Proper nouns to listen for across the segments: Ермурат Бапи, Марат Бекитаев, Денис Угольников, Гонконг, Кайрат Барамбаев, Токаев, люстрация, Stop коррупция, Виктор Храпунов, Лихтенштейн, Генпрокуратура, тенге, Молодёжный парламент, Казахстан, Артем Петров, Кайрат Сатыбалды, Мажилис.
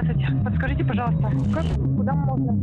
Здравствуйте. Подскажите, пожалуйста, как, куда можно?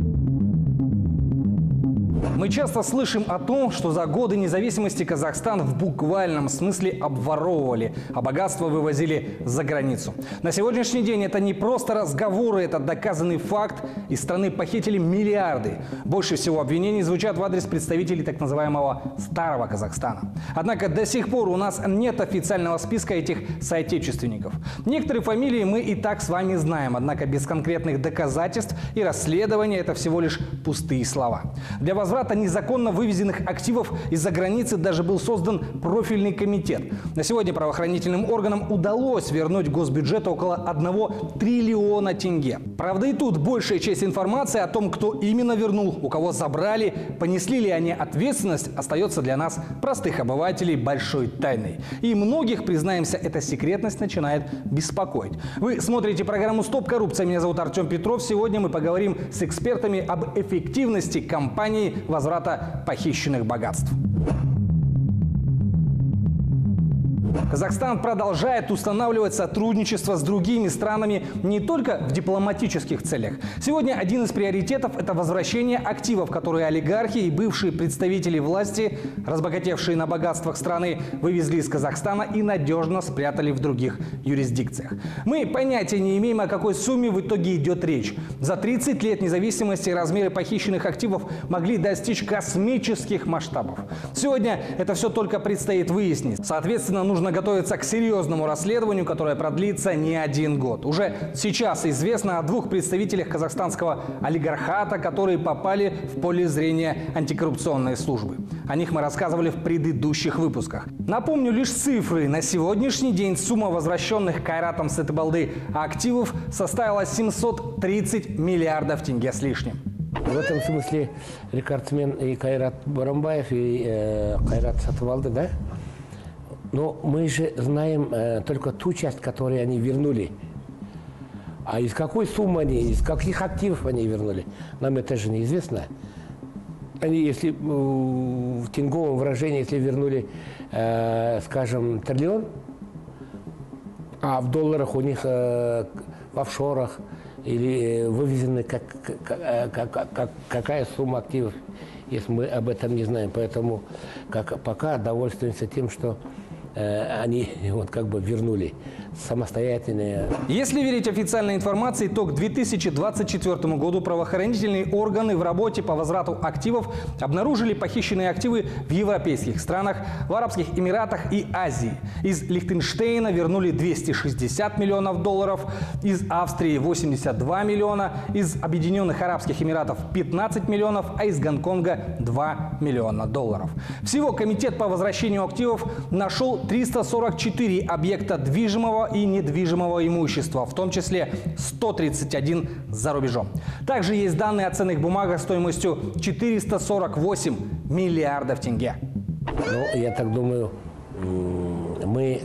Мы часто слышим о том, что за годы независимости Казахстан в буквальном смысле обворовывали, а богатство вывозили за границу. На сегодняшний день это не просто разговоры, это доказанный факт. Из страны похитили миллиарды. Больше всего обвинений звучат в адрес представителей так называемого «старого Казахстана». Однако до сих пор у нас нет официального списка этих соотечественников. Некоторые фамилии мы и так с вами знаем, однако без конкретных доказательств и расследования это всего лишь пустые слова. Для возврата незаконно вывезенных активов из-за границы даже был создан профильный комитет. На сегодня правоохранительным органам удалось вернуть госбюджету около 1 триллиона тенге. Правда, и тут большая часть информации о том, кто именно вернул, у кого забрали, понесли ли они ответственность, остается для нас, простых обывателей, большой тайной. И многих, признаемся, эта секретность начинает беспокоить. Вы смотрите программу «Стоп коррупция». Меня зовут Артем Петров. Сегодня мы поговорим с экспертами об эффективности кампании возврата похищенных богатств. Казахстан продолжает устанавливать сотрудничество с другими странами не только в дипломатических целях. Сегодня один из приоритетов – это возвращение активов, которые олигархи и бывшие представители власти, разбогатевшие на богатствах страны, вывезли из Казахстана и надежно спрятали в других юрисдикциях. Мы понятия не имеем, о какой сумме в итоге идет речь. За 30 лет независимости размеры похищенных активов могли достичь космических масштабов. Сегодня это все только предстоит выяснить. Соответственно, нужно готовиться к серьезному расследованию, которое продлится не один год. Уже сейчас известно о двух представителях казахстанского олигархата, которые попали в поле зрения антикоррупционной службы. О них мы рассказывали в предыдущих выпусках. Напомню лишь цифры. На сегодняшний день сумма возвращенных Кайратом Сатыбалды активов составила 730 миллиардов тенге с лишним. В этом смысле рекордсмен и Кайрат Барамбаев, и Кайрат Сатыбалды, да? Но мы же знаем только ту часть, которую они вернули. А из какой суммы они, из каких активов они вернули, нам это же неизвестно. Они, если в тенговом выражении, если вернули, скажем, триллион, а в долларах у них в офшорах или вывезены какая сумма активов, если мы об этом не знаем. Поэтому пока довольствуемся тем, что они вот как бы вернули самостоятельные. Если верить официальной информации, то к 2024 году правоохранительные органы в работе по возврату активов обнаружили похищенные активы в европейских странах, в Арабских Эмиратах и Азии. Из Лихтенштейна вернули 260 миллионов долларов, из Австрии 82 миллиона, из Объединенных Арабских Эмиратов 15 миллионов, а из Гонконга 2 миллиона долларов. Всего комитет по возвращению активов нашел 344 объекта движимого и недвижимого имущества, в том числе 131 за рубежом. Также есть данные о ценных бумагах стоимостью 448 миллиардов тенге. Ну, я так думаю, мы,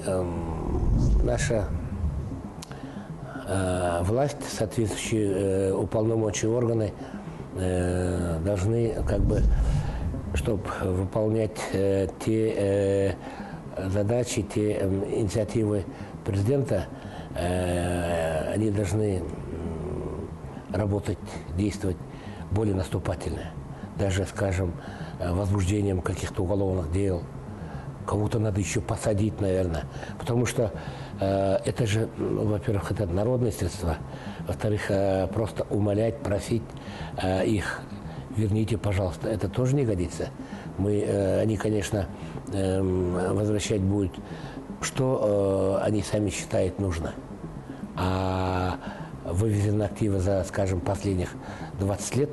наша власть, соответствующие уполномоченные органы, должны как бы, чтобы выполнять те задачи, те инициативы президента, они должны работать, действовать более наступательно. Даже, скажем, возбуждением каких-то уголовных дел. Кого-то надо еще посадить, наверное. Потому что это же, во-первых, это народные средства. Во-вторых, просто умолять, просить их, верните, пожалуйста, это тоже не годится. Они, конечно, возвращать будут, что они сами считают нужно. А вывезены активы за, скажем, последних 20 лет,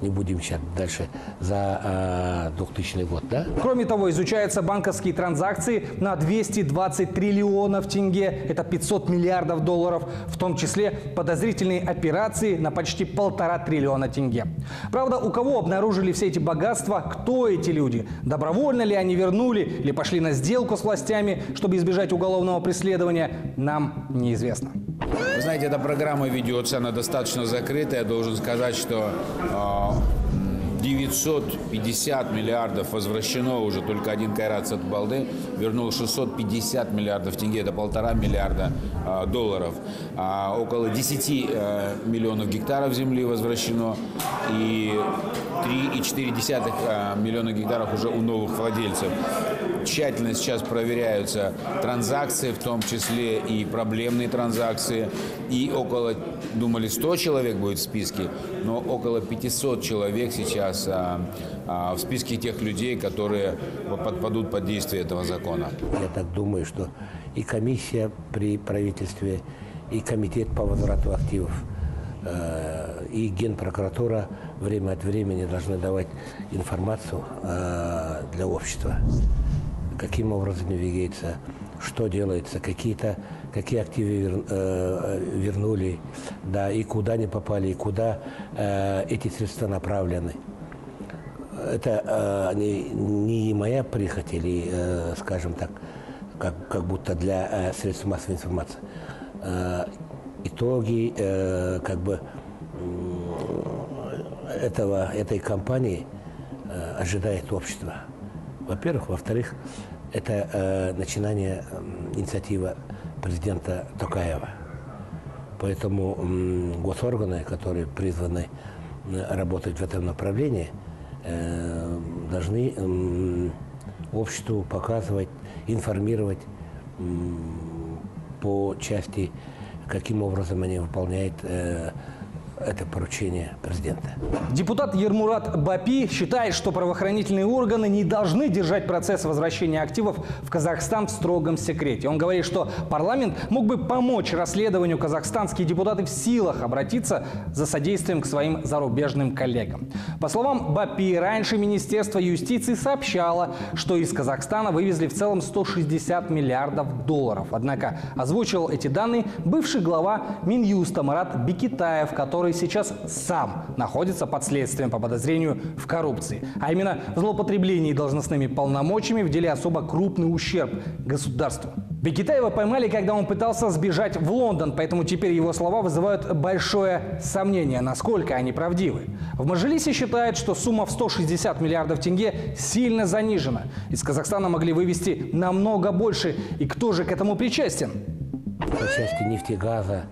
не будем сейчас дальше, за 2000 год, да? Кроме того, изучаются банковские транзакции на 220 триллионов тенге, это 500 миллиардов долларов, в том числе подозрительные операции на почти 1,5 триллиона тенге. Правда, у кого обнаружили все эти богатства, кто эти люди, добровольно ли они вернули или пошли на сделку с властями, чтобы избежать уголовного преследования, нам неизвестно. Вы знаете, эта программа ведется, она достаточно закрытая. Я должен сказать, что 950 миллиардов возвращено уже, только один Кайрат Сатыбалды вернул 650 миллиардов тенге, это 1,5 миллиарда долларов. Около 10 миллионов гектаров земли возвращено и 3,4 миллиона гектаров уже у новых владельцев. Тщательно сейчас проверяются транзакции, в том числе и проблемные транзакции. И около, думали, 100 человек будет в списке, но около 500 человек сейчас в списке тех людей, которые подпадут под действие этого закона. Я так думаю, что и комиссия при правительстве, и комитет по возврату активов, и Генпрокуратура время от времени должны давать информацию для общества, каким образом двигается, что делается, какие активы вернули, да, и куда не попали, и куда эти средства направлены. Это не моя прихоть или, скажем так, как будто для средств массовой информации. Итоги этой кампании ожидает общество. Во-первых. Во-вторых, это начинание инициативы президента Токаева. Поэтому госорганы, которые призваны работать в этом направлении, должны обществу показывать, информировать по части, каким образом они выполняют это поручение президента. Депутат Ермурат Бапи считает, что правоохранительные органы не должны держать процесс возвращения активов в Казахстан в строгом секрете. Он говорит, что парламент мог бы помочь расследованию, казахстанские депутаты в силах обратиться за содействием к своим зарубежным коллегам. По словам Бапи, раньше Министерство юстиции сообщало, что из Казахстана вывезли в целом 160 миллиардов долларов. Однако озвучил эти данные бывший глава Минюста Марат Бекитаев, который сейчас сам находится под следствием по подозрению в коррупции, а именно в злоупотреблении должностными полномочиями в деле особо крупный ущерб государству. Бекитаева поймали, когда он пытался сбежать в Лондон, поэтому теперь его слова вызывают большое сомнение, насколько они правдивы. В Мажилисе считают, что сумма в 160 миллиардов тенге сильно занижена. Из Казахстана могли вывести намного больше. И кто же к этому причастен? По части нефтегаза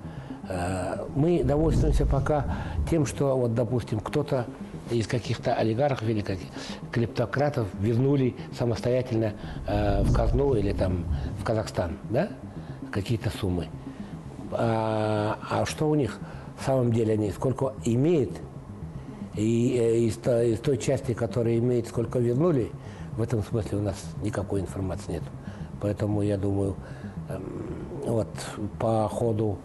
мы довольствуемся пока тем, что, вот, допустим, кто-то из каких-то олигархов или клептократов вернули самостоятельно в казну или там в Казахстан, да, какие-то суммы. А что у них в самом деле они, сколько имеют, и из той части, которая имеет, сколько вернули, в этом смысле у нас никакой информации нет. Поэтому, я думаю, вот по ходу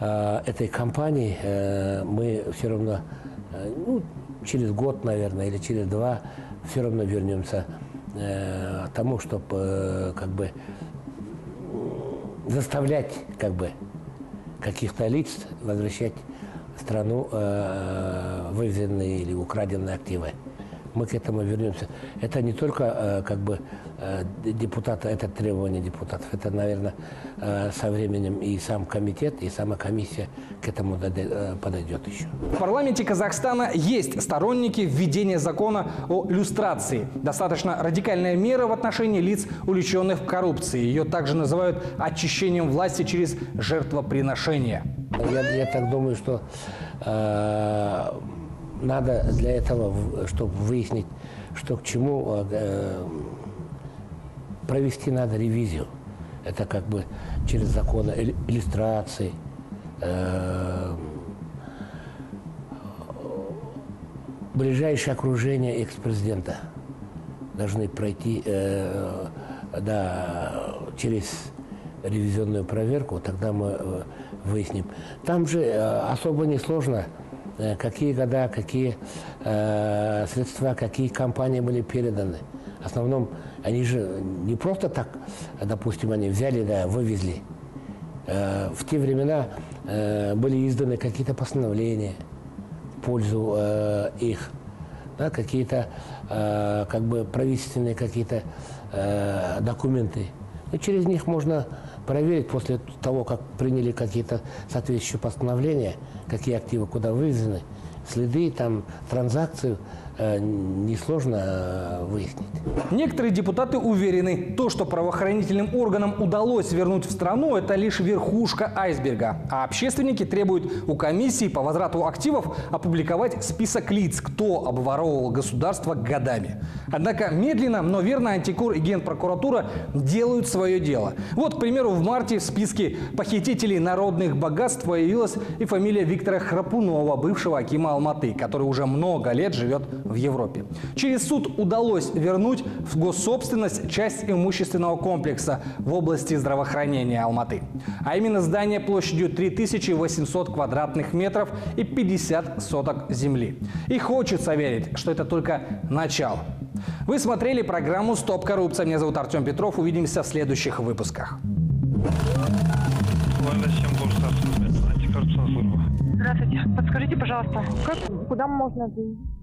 этой кампании мы все равно, ну, через год, наверное, или через два, все равно вернемся к тому, чтобы как бы заставлять как бы каких-то лиц возвращать в страну вывезенные или украденные активы. Мы к этому вернемся. Это не только как бы депутаты, это требование депутатов. Это, наверное, со временем и сам комитет, и сама комиссия к этому подойдет еще. В парламенте Казахстана есть сторонники введения закона о люстрации. Достаточно радикальная мера в отношении лиц, увлеченных в коррупции. Ее также называют очищением власти через жертвоприношение. Я так думаю, что надо для этого, чтобы выяснить, что к чему, провести надо ревизию. Это как бы через законы иллюстрации, ближайшее окружение экс-президента должны пройти через ревизионную проверку, тогда мы выясним. Там же особо несложно, какие года, какие средства, какие компании были переданы. В основном они же не просто так, допустим, они взяли, да, вывезли. В те времена были изданы какие-то постановления в пользу их, да, какие-то как бы правительственные какие-то документы. И через них можно проверить, после того, как приняли какие-то соответствующие постановления, какие активы куда вывезены, следы, там, транзакции несложно выяснить. Некоторые депутаты уверены, то, что правоохранительным органам удалось вернуть в страну, это лишь верхушка айсберга. А общественники требуют у комиссии по возврату активов опубликовать список лиц, кто обворовывал государство годами. Однако медленно, но верно антикор и Генпрокуратура делают свое дело. Вот, к примеру, в марте в списке похитителей народных богатств появилась и фамилия Виктора Храпунова, бывшего акима Алматы, который уже много лет живет в Европе. Через суд удалось вернуть в госсобственность часть имущественного комплекса в области здравоохранения Алматы. А именно здание площадью 3800 квадратных метров и 50 соток земли. И хочется верить, что это только начало. Вы смотрели программу «Стоп коррупция». Меня зовут Артем Петров. Увидимся в следующих выпусках. Здравствуйте. Подскажите, пожалуйста, куда можно заявить?